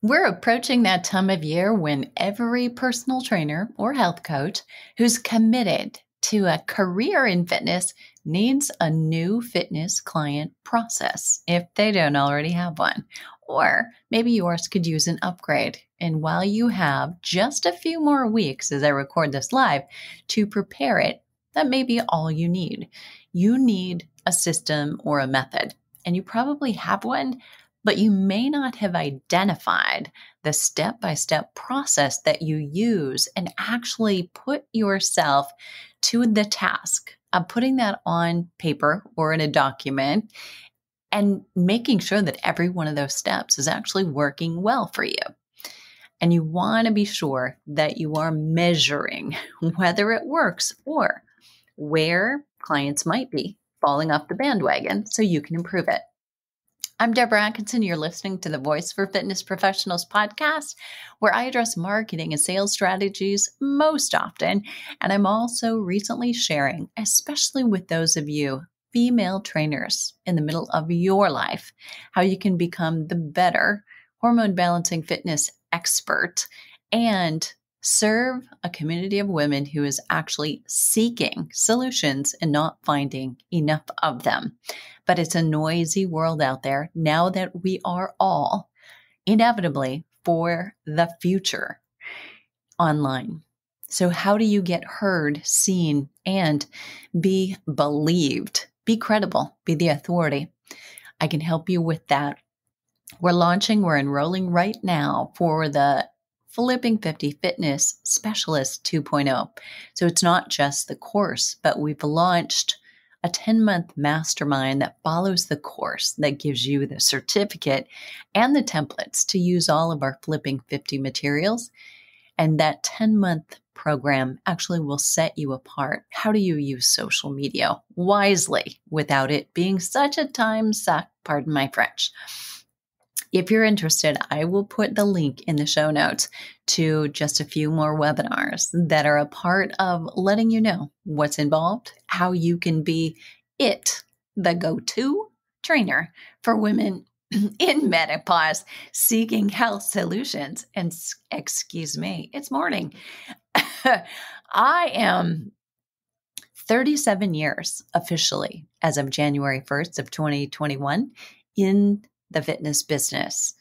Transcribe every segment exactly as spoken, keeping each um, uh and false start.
We're approaching that time of year when every personal trainer or health coach who's committed to a career in fitness needs a new fitness client process if they don't already have one. Or maybe yours could use an upgrade. And while you have just a few more weeks as I record this live to prepare it, that may be all you need. You need a system or a method, and you probably have one, but you may not have identified the step-by-step process that you use and actually put yourself to the task of putting that on paper or in a document and making sure that every one of those steps is actually working well for you. And you want to be sure that you are measuring whether it works or where clients might be falling off the bandwagon so you can improve it. I'm Deborah Atkinson. You're listening to the Voice for Fitness Professionals podcast, where I address marketing and sales strategies most often. And I'm also recently sharing, especially with those of you female trainers in the middle of your life, how you can become the better hormone balancing fitness expert and serve a community of women who is actually seeking solutions and not finding enough of them. But it's a noisy world out there now that we are all inevitably for the future online. So how do you get heard, seen, and be believed? Be credible, be the authority. I can help you with that. We're launching, we're enrolling right now for the Flipping fifty Fitness Specialist two point oh. So it's not just the course, but we've launched a ten-month mastermind that follows the course that gives you the certificate and the templates to use all of our Flipping fifty materials. And that ten-month program actually will set you apart. How do you use social media wisely without it being such a time suck? Pardon my French. If you're interested, I will put the link in the show notes to just a few more webinars that are a part of letting you know what's involved, how you can be it, the go-to trainer for women in menopause seeking health solutions. And excuse me, it's morning. I am thirty-seven years officially as of January first of twenty twenty-one in the fitness business.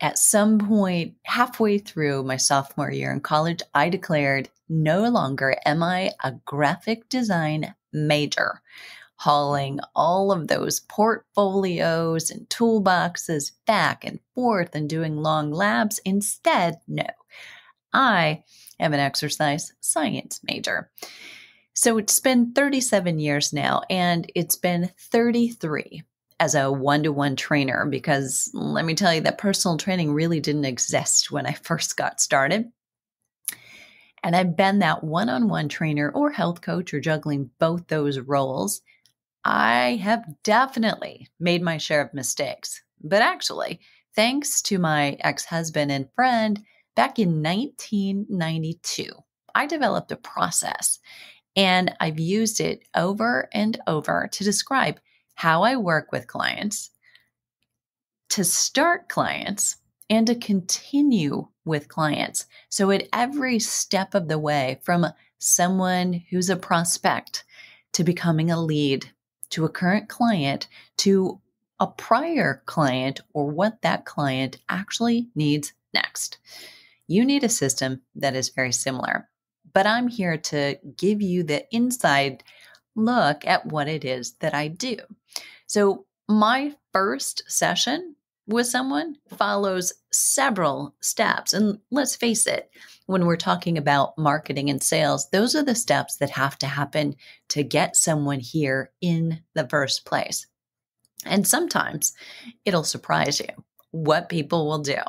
At some point, halfway through my sophomore year in college, I declared, no longer am I a graphic design major, hauling all of those portfolios and toolboxes back and forth and doing long labs. Instead, no, I am an exercise science major. So it's been thirty-seven years now, and it's been thirty-three as a one-to-one trainer, because let me tell you that personal training really didn't exist when I first got started. And I've been that one-on-one trainer or health coach or juggling both those roles. I have definitely made my share of mistakes, but actually, thanks to my ex-husband and friend, back in nineteen ninety-two, I developed a process, and I've used it over and over to describe how I work with clients, to start clients, and to continue with clients. So at every step of the way, from someone who's a prospect to becoming a lead, to a current client, to a prior client, or what that client actually needs next. You need a system that is very similar, but I'm here to give you the inside look at what it is that I do. So my first session with someone follows several steps. And let's face it, when we're talking about marketing and sales, those are the steps that have to happen to get someone here in the first place. And sometimes it'll surprise you what people will do.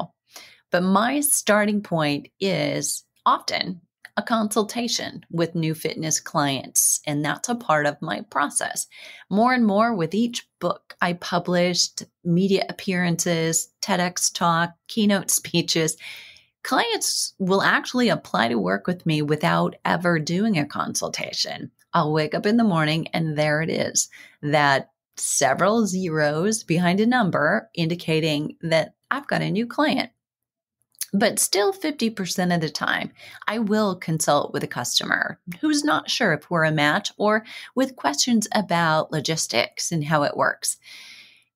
But my starting point is often a consultation with new fitness clients, and that's a part of my process. More and more with each book I published, media appearances, TEDx talk, keynote speeches, clients will actually apply to work with me without ever doing a consultation. I'll wake up in the morning and there it is, that several zeros behind a number indicating that I've got a new client. But still fifty percent of the time, I will consult with a customer who's not sure if we're a match or with questions about logistics and how it works.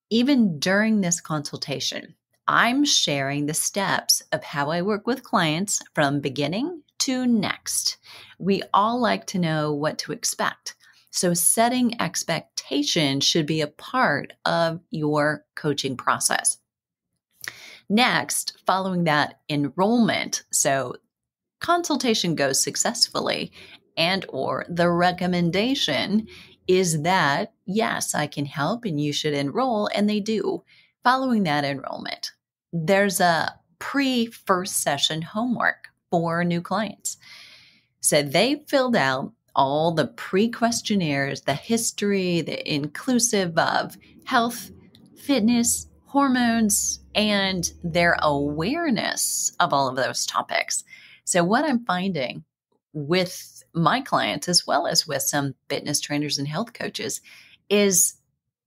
Even during this consultation, I'm sharing the steps of how I work with clients from beginning to next. We all like to know what to expect. So setting expectations should be a part of your coaching process. Next, following that, enrollment. So consultation goes successfully, and or the recommendation is that, yes, I can help and you should enroll, and they do. Following that enrollment, there's a pre-first session homework for new clients. So they filled out all the pre-questionnaires, the history, the inclusive of health, fitness, hormones, and their awareness of all of those topics. So what I'm finding with my clients, as well as with some fitness trainers and health coaches, is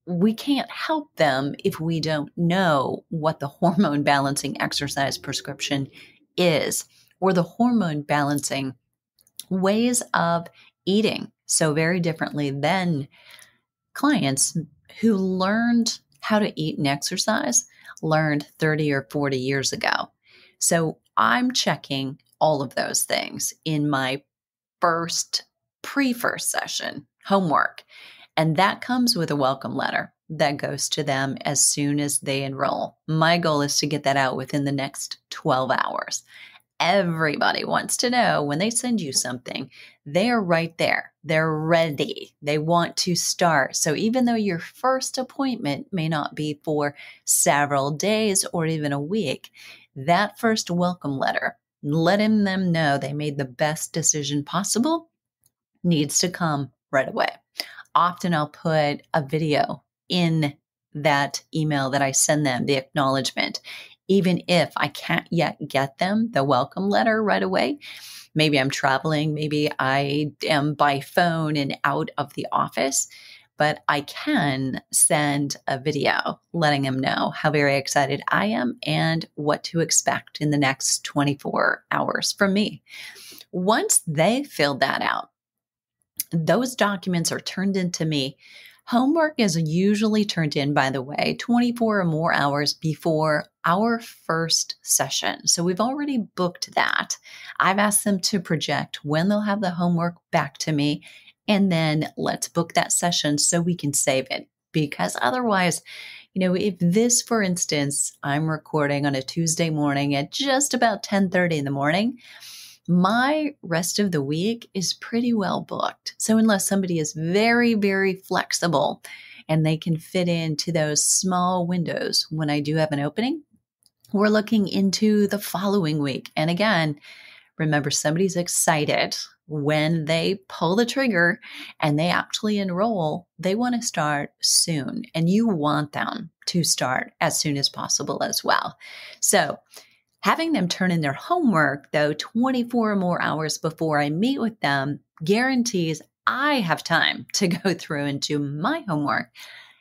we can't help them if we don't know what the hormone balancing exercise prescription is, or the hormone balancing ways of eating. So very differently than clients who learned how to eat and exercise learned thirty or forty years ago. So I'm checking all of those things in my first pre-first session homework. And that comes with a welcome letter that goes to them as soon as they enroll. My goal is to get that out within the next twelve hours. Everybody wants to know when they send you something, they're right there. They're ready. They want to start. So even though your first appointment may not be for several days or even a week, that first welcome letter, letting them know they made the best decision possible, needs to come right away. Often I'll put a video in that email that I send them, the acknowledgement. Even if I can't yet get them the welcome letter right away, maybe I'm traveling, maybe I am by phone and out of the office, but I can send a video letting them know how very excited I am and what to expect in the next twenty-four hours from me. Once they filled that out, those documents are turned into me. Homework is usually turned in, by the way, twenty-four or more hours before our first session. So we've already booked that. I've asked them to project when they'll have the homework back to me, and then let's book that session so we can save it. Because otherwise, you know, if this, for instance, I'm recording on a Tuesday morning at just about ten thirty in the morning, my rest of the week is pretty well booked. So unless somebody is very, very flexible and they can fit into those small windows when I do have an opening, we're looking into the following week. And again, remember, somebody's excited when they pull the trigger and they actually enroll. They want to start soon, and you want them to start as soon as possible as well. So having them turn in their homework, though, twenty-four or more hours before I meet with them guarantees I have time to go through and do my homework,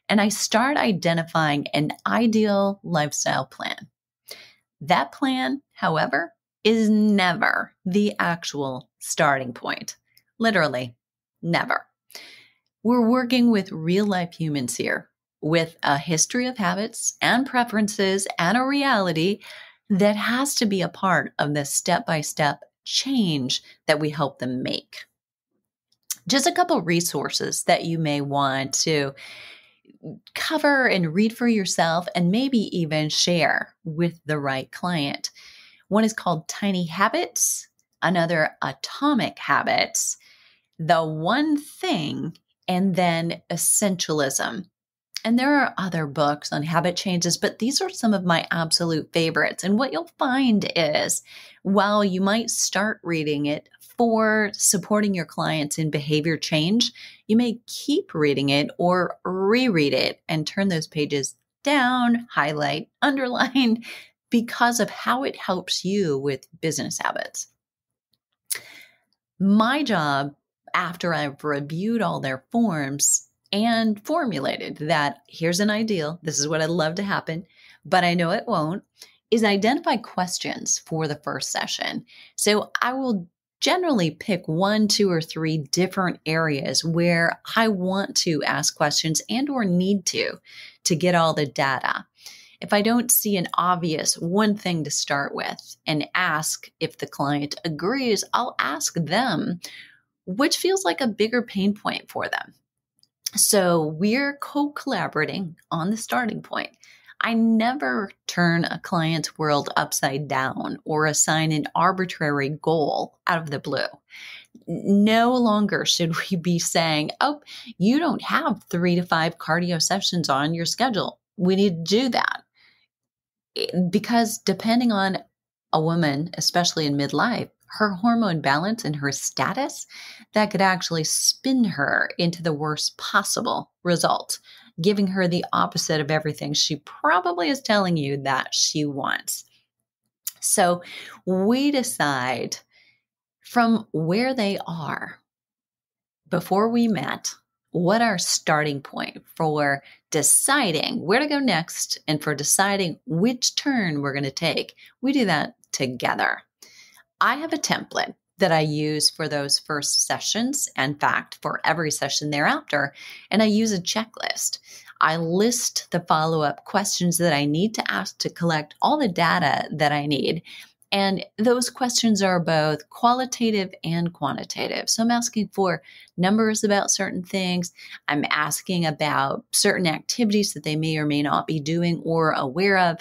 and I start identifying an ideal lifestyle plan. That plan, however, is never the actual starting point. Literally, never. We're working with real-life humans here with a history of habits and preferences and a reality that has to be a part of the step-by-step change that we help them make. Just a couple resources that you may want to cover and read for yourself and maybe even share with the right client. One is called Tiny Habits, another Atomic Habits, The One Thing, and then Essentialism. And there are other books on habit changes, but these are some of my absolute favorites. And what you'll find is, while you might start reading it for supporting your clients in behavior change, you may keep reading it or reread it and turn those pages down, highlight, underline, because of how it helps you with business habits. My job, after I've reviewed all their forms and formulated that, here's an ideal, this is what I'd love to happen, but I know it won't, is identify questions for the first session. So I will generally pick one, two, or three different areas where I want to ask questions and or need to, to get all the data. If I don't see an obvious one thing to start with and ask, if the client agrees, I'll ask them which feels like a bigger pain point for them. So we're co-collaborating on the starting point. I never turn a client's world upside down or assign an arbitrary goal out of the blue. No longer should we be saying, oh, you don't have three to five cardio sessions on your schedule. We need to do that. Because depending on a woman, especially in midlife, her hormone balance and her status, that could actually spin her into the worst possible result, giving her the opposite of everything she probably is telling you that she wants. So we decide from where they are before we met, what our starting point for deciding where to go next and for deciding which turn we're going to take. We do that together. I have a template that I use for those first sessions, in fact, for every session thereafter, and I use a checklist. I list the follow-up questions that I need to ask to collect all the data that I need, and those questions are both qualitative and quantitative. So I'm asking for numbers about certain things. I'm asking about certain activities that they may or may not be doing or aware of.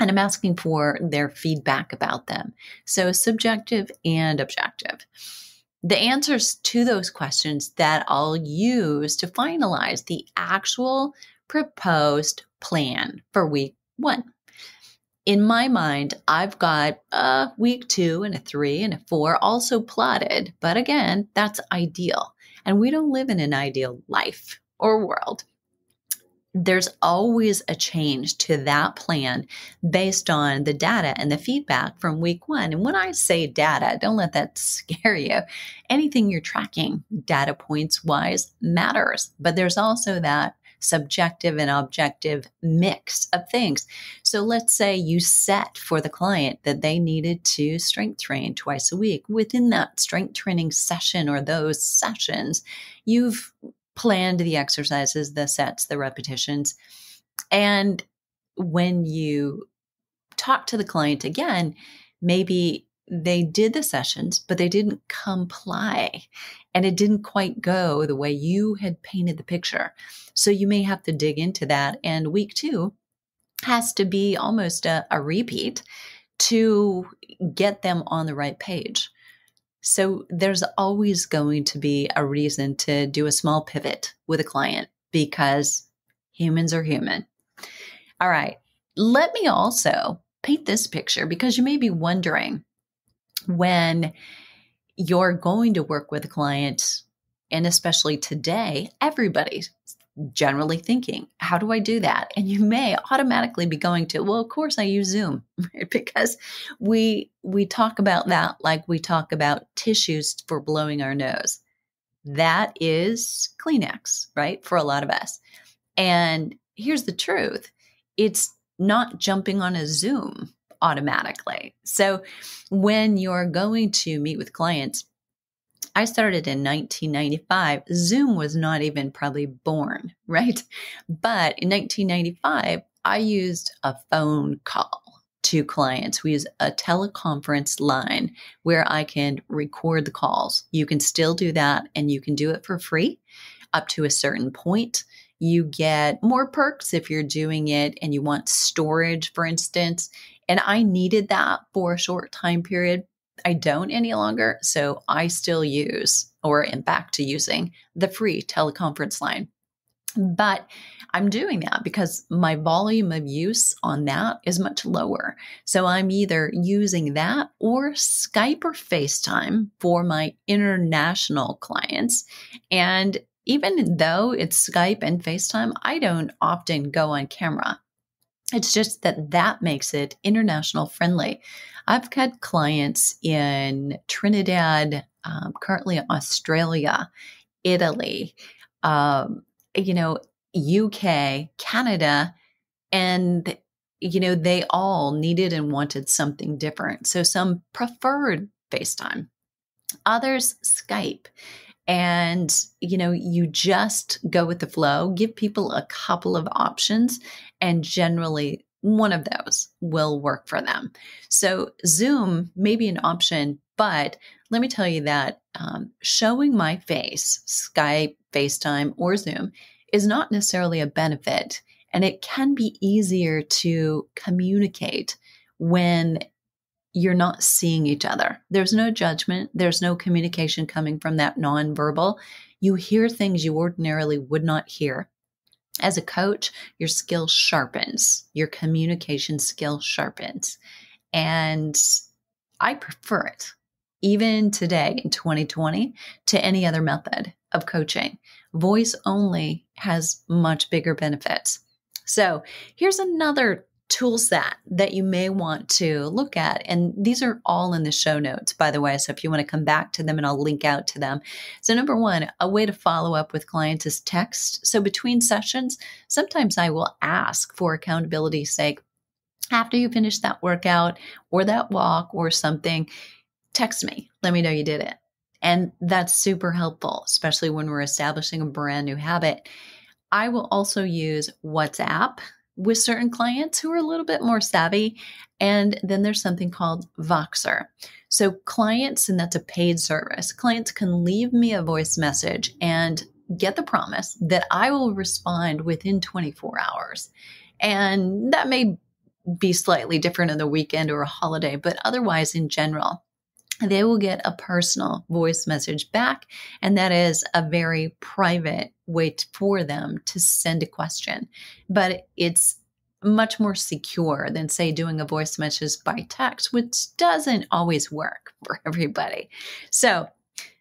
And I'm asking for their feedback about them. So subjective and objective. The answers to those questions that I'll use to finalize the actual proposed plan for week one. In my mind, I've got a week two and a three and a four also plotted. But again, that's ideal. And we don't live in an ideal life or world. There's always a change to that plan based on the data and the feedback from week one. And when I say data, don't let that scare you. Anything you're tracking data points wise matters, but there's also that subjective and objective mix of things. So let's say you set for the client that they needed to strength train twice a week. Within that strength training session or those sessions, you've planned the exercises, the sets, the repetitions. And when you talk to the client again, maybe they did the sessions, but they didn't comply and it didn't quite go the way you had painted the picture. So you may have to dig into that. And week two has to be almost a, a repeat to get them on the right page. So there's always going to be a reason to do a small pivot with a client because humans are human. All right. Let me also paint this picture because you may be wondering when you're going to work with a client, and especially today, everybody's generally thinking, how do I do that? And you may automatically be going to, well, of course I use Zoom, right? Because we, we talk about that like we talk about tissues for blowing our nose. That is Kleenex, right? For a lot of us. And here's the truth. It's not jumping on a Zoom automatically. So when you're going to meet with clients, I started in nineteen ninety-five. Zoom was not even probably born, right? But in nineteen ninety-five, I used a phone call to clients. We use a teleconference line where I can record the calls. You can still do that and you can do it for free up to a certain point. You get more perks if you're doing it and you want storage, for instance. And I needed that for a short time period. I don't any longer, so I still use, or am back to using, the free teleconference line. But I'm doing that because my volume of use on that is much lower. So I'm either using that or Skype or FaceTime for my international clients. And even though it's Skype and FaceTime, I don't often go on camera. It's just that that makes it international friendly. I've had clients in Trinidad, um, currently Australia, Italy, um, you know, U K, Canada, and you know, they all needed and wanted something different. So some preferred FaceTime, others Skype. And, you know, you just go with the flow, give people a couple of options, and generally one of those will work for them. So Zoom may be an option, but let me tell you that um, showing my face, Skype, FaceTime, or Zoom is not necessarily a benefit. And it can be easier to communicate when you're not seeing each other. There's no judgment. There's no communication coming from that nonverbal. You hear things you ordinarily would not hear. As a coach, your skill sharpens. Your communication skill sharpens. And I prefer it, even today in twenty twenty, to any other method of coaching. Voice only has much bigger benefits. So here's another tool set that you may want to look at. And these are all in the show notes, by the way. So if you want to come back to them, and I'll link out to them. So number one, a way to follow up with clients is text. So between sessions, sometimes I will ask for accountability's sake, after you finish that workout or that walk or something, text me, let me know you did it. And that's super helpful, especially when we're establishing a brand new habit. I will also use WhatsApp with certain clients who are a little bit more savvy. And then there's something called Voxer. So clients, and that's a paid service, clients can leave me a voice message and get the promise that I will respond within twenty-four hours. And that may be slightly different on the weekend or a holiday, but otherwise in general, they will get a personal voice message back. And that is a very private way for them to send a question. But it's much more secure than, say, doing a voice message by text, which doesn't always work for everybody. So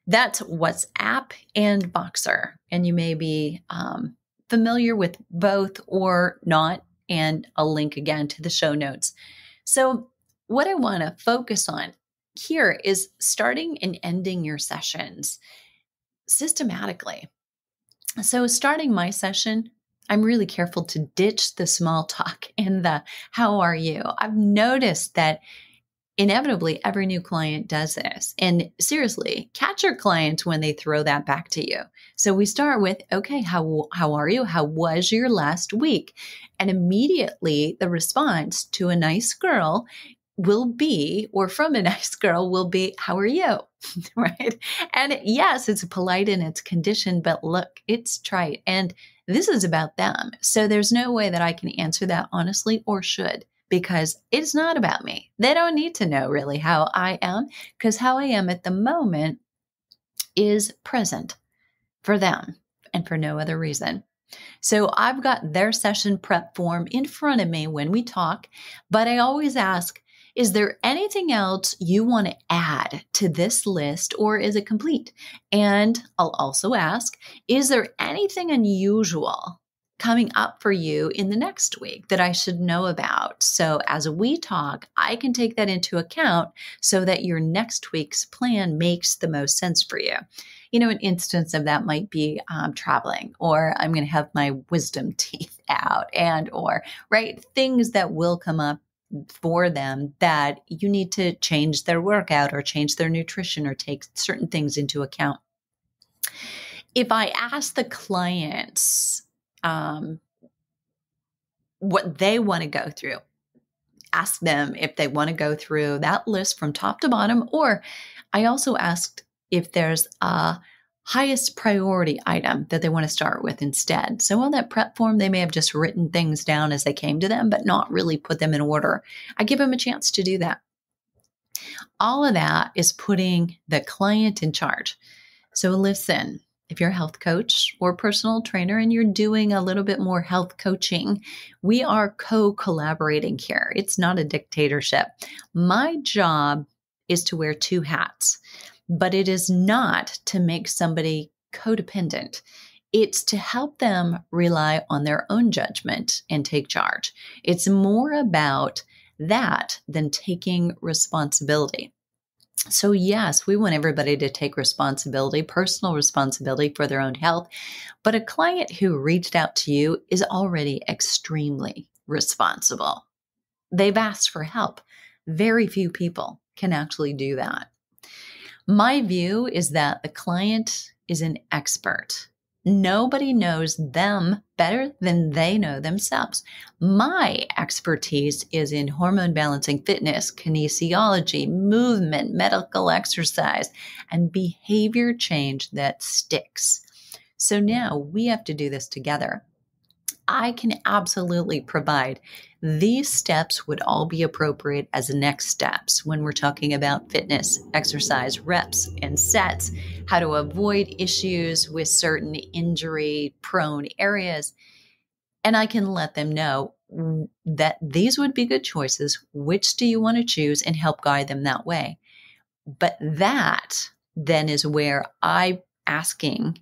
that's WhatsApp and Voxer. And you may be um, familiar with both or not. And I'll link again to the show notes. So what I want to focus on here is starting and ending your sessions systematically. So starting my session, I'm really careful to ditch the small talk and the how are you. I've noticed that inevitably every new client does this. And seriously, catch your clients when they throw that back to you. So we start with, okay, how, how are you? How was your last week? And immediately the response to a nice girl will be, or from a nice girl will be, how are you? Right? And yes, it's polite and it's conditioned, but look, it's trite. And this is about them. So there's no way that I can answer that honestly, or should, because it's not about me. They don't need to know really how I am, because how I am at the moment is present for them and for no other reason. So I've got their session prep form in front of me when we talk, but I always ask, is there anything else you want to add to this list, or is it complete? And I'll also ask, is there anything unusual coming up for you in the next week that I should know about? So as we talk, I can take that into account so that your next week's plan makes the most sense for you. You know, an instance of that might be um, traveling, or I'm going to have my wisdom teeth out, and or, right, things that will come up for them that you need to change their workout or change their nutrition or take certain things into account. If I ask the clients um, what they want to go through, ask them if they want to go through that list from top to bottom, or I also asked if there's a highest priority item that they want to start with instead. So on that prep form, they may have just written things down as they came to them, but not really put them in order. I give them a chance to do that. All of that is putting the client in charge. So listen, if you're a health coach or personal trainer and you're doing a little bit more health coaching, we are co-collaborating here. It's not a dictatorship. My job is to wear two hats. But it is not to make somebody codependent. It's to help them rely on their own judgment and take charge. It's more about that than taking responsibility. So yes, we want everybody to take responsibility, personal responsibility for their own health. But a client who reached out to you is already extremely responsible They've asked for help. Very few people can actually do that. My view is that the client is an expert. Nobody knows them better than they know themselves. My expertise is in hormone balancing, fitness, kinesiology, movement, medical exercise, and behavior change that sticks. So now we have to do this together. I can absolutely provide these steps would all be appropriate as next steps when we're talking about fitness, exercise, reps, and sets, how to avoid issues with certain injury-prone areas. And I can let them know that these would be good choices. Which do you want to choose, and help guide them that way? But that then is where I'm asking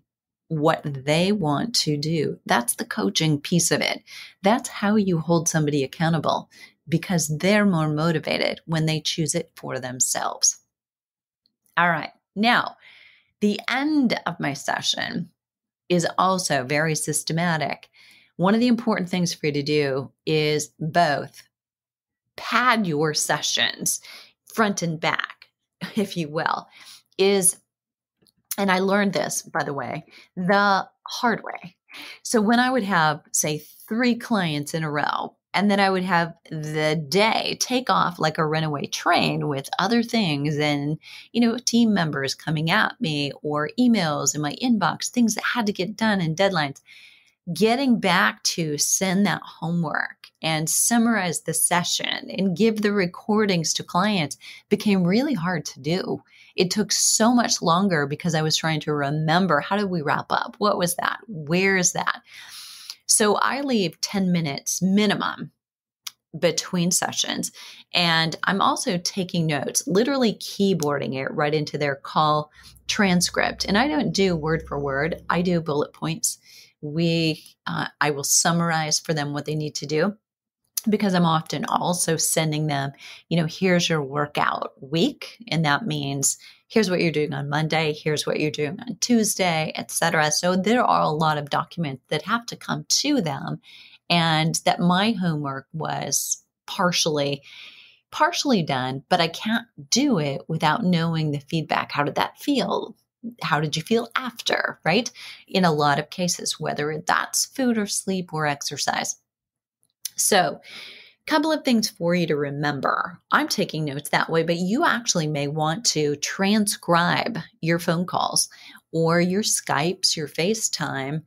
what they want to do. That's the coaching piece of it. That's how you hold somebody accountable, because they're more motivated when they choose it for themselves. All right. Now, the end of my session is also very systematic. One of the important things for you to do is both pad your sessions front and back, if you will, is and I learned this, by the way, the hard way. So when I would have, say, three clients in a row, and then I would have the day take off like a runaway train with other things and, you know, team members coming at me or emails in my inbox, things that had to get done and deadlines, getting back to send that homework and summarize the session and give the recordings to clients became really hard to do. It took so much longer because I was trying to remember, how did we wrap up? What was that? Where is that? So I leave ten minutes minimum between sessions. And I'm also taking notes, literally keyboarding it right into their call transcript. And I don't do word for word. I do bullet points. We, uh, I will summarize for them what they need to do, because I'm often also sending them, you know, here's your workout week. And that means here's what you're doing on Monday, here's what you're doing on Tuesday, et cetera. So there are a lot of documents that have to come to them, and that my homework was partially, partially done, but I can't do it without knowing the feedback. How did that feel? How did you feel after, right? In a lot of cases, whether that's food or sleep or exercise. So a couple of things for you to remember. I'm taking notes that way, but you actually may want to transcribe your phone calls or your Skypes, your FaceTime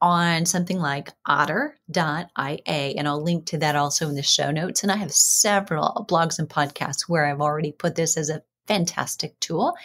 on something like otter dot i a. And I'll link to that also in the show notes. And I have several blogs and podcasts where I've already put this as a fantastic tool.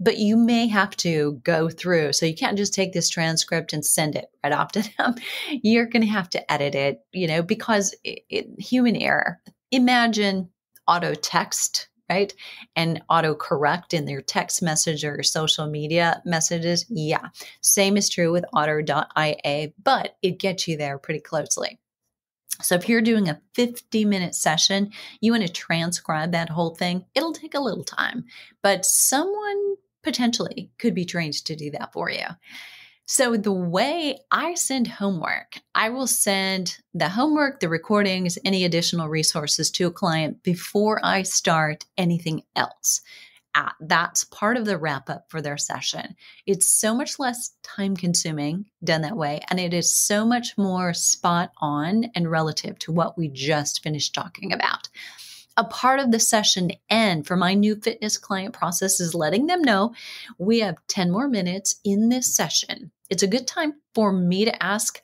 But you may have to go through. So you can't just take this transcript and send it right off to them. You're going to have to edit it, you know, because it, it, human error. Imagine auto text, right? And auto correct in their text message or social media messages. Yeah. Same is true with otter dot i a, but it gets you there pretty closely. So if you're doing a fifty minute session, you want to transcribe that whole thing. It'll take a little time, but someone potentially could be trained to do that for you. So the way I send homework, I will send the homework, the recordings, any additional resources to a client before I start anything else. That's part of the wrap up for their session. It's so much less time consuming done that way. And it is so much more spot on and relative to what we just finished talking about. A part of the session end for my new fitness client process is letting them know we have ten more minutes in this session. It's a good time for me to ask,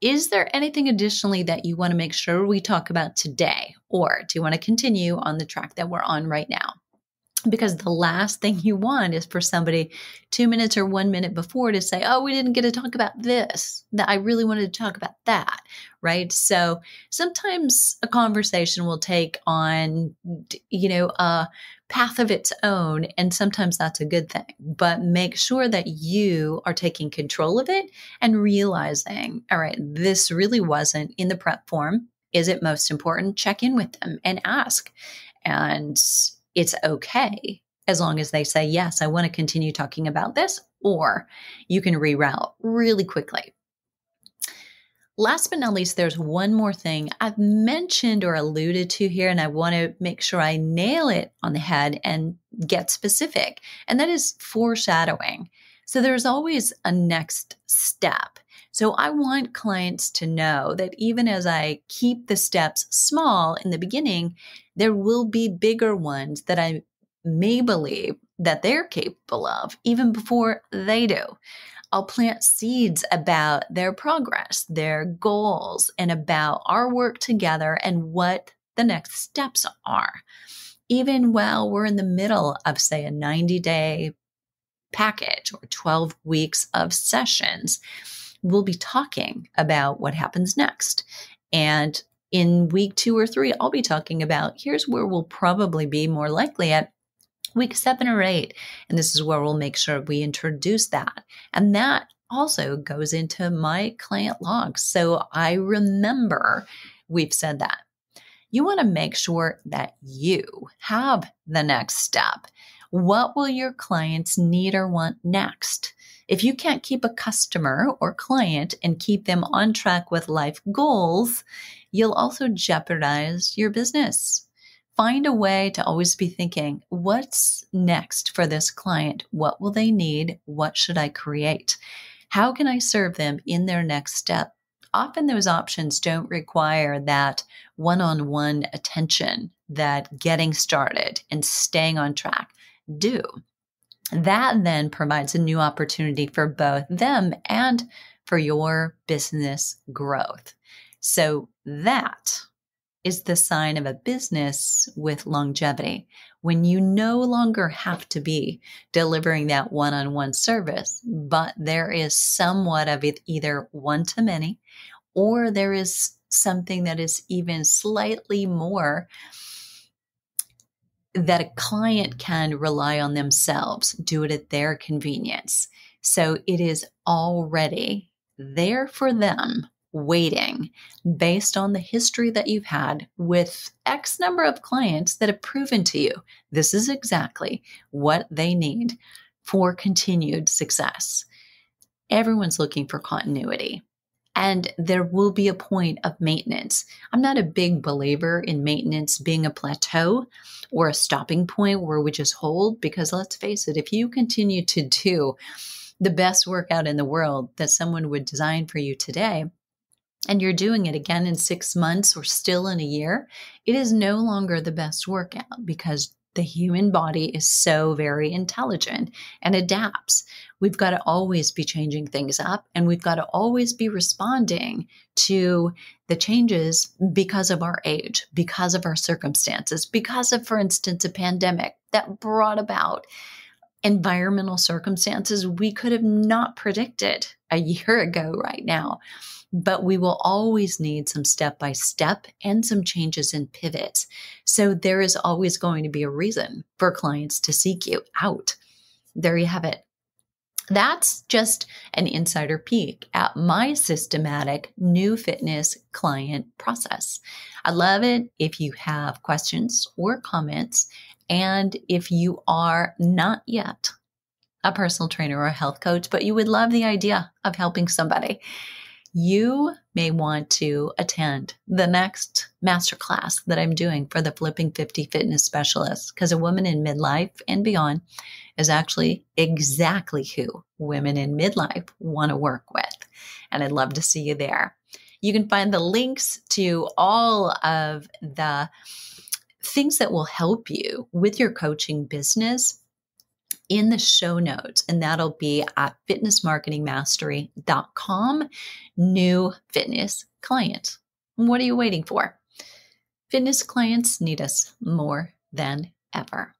is there anything additionally that you want to make sure we talk about today? Or do you want to continue on the track that we're on right now? Because the last thing you want is for somebody two minutes or one minute before to say, oh, we didn't get to talk about this, that I really wanted to talk about that, right? So sometimes a conversation will take on, you know, a path of its own. And sometimes that's a good thing, but make sure that you are taking control of it and realizing, all right, this really wasn't in the prep form. Is it most important? Check in with them and ask. And it's okay as long as they say, yes, I want to continue talking about this, or you can reroute really quickly. Last but not least, there's one more thing I've mentioned or alluded to here, and I want to make sure I nail it on the head and get specific, and that is foreshadowing. So there's always a next step. So I want clients to know that even as I keep the steps small in the beginning, there will be bigger ones that I may believe that they're capable of even before they do. I'll plant seeds about their progress, their goals, and about our work together and what the next steps are. Even while we're in the middle of, say, a ninety-day package or twelve weeks of sessions, we'll be talking about what happens next. And in week two or three, I'll be talking about here's where we'll probably be more likely at week seven or eight. And this is where we'll make sure we introduce that. And that also goes into my client logs. So I remember we've said that. You want to make sure that you have the next step. What will your clients need or want next? If you can't keep a customer or client and keep them on track with life goals, you'll also jeopardize your business. Find a way to always be thinking, what's next for this client? What will they need? What should I create? How can I serve them in their next step? Often those options don't require that one-on-one attention that getting started and staying on track do. That then provides a new opportunity for both them and for your business growth. So that is the sign of a business with longevity. When you no longer have to be delivering that one-on-one service, but there is somewhat of it either one-to-many, or there is something that is even slightly more that a client can rely on themselves, do it at their convenience. So it is already there for them, waiting based on the history that you've had with X number of clients that have proven to you, this is exactly what they need for continued success. Everyone's looking for continuity. And there will be a point of maintenance. I'm not a big believer in maintenance being a plateau or a stopping point where we just hold, because let's face it, if you continue to do the best workout in the world that someone would design for you today, and you're doing it again in six months or still in a year, it is no longer the best workout because the human body is so very intelligent and adapts. We've got to always be changing things up, and we've got to always be responding to the changes because of our age, because of our circumstances, because of, for instance, a pandemic that brought about environmental circumstances we could have not predicted a year ago right now. But we will always need some step-by-step and some changes and pivots. So there is always going to be a reason for clients to seek you out. There you have it. That's just an insider peek at my systematic new fitness client process. I love it if you have questions or comments, and if you are not yet a personal trainer or a health coach, but you would love the idea of helping somebody, you may want to attend the next masterclass that I'm doing for the Flipping fifty Fitness Specialist, because a woman in midlife and beyond is actually exactly who women in midlife want to work with. And I'd love to see you there. You can find the links to all of the things that will help you with your coaching business in the show notes, and that'll be at fitness marketing mastery dot com, new fitness client. What are you waiting for? Fitness clients need us more than ever.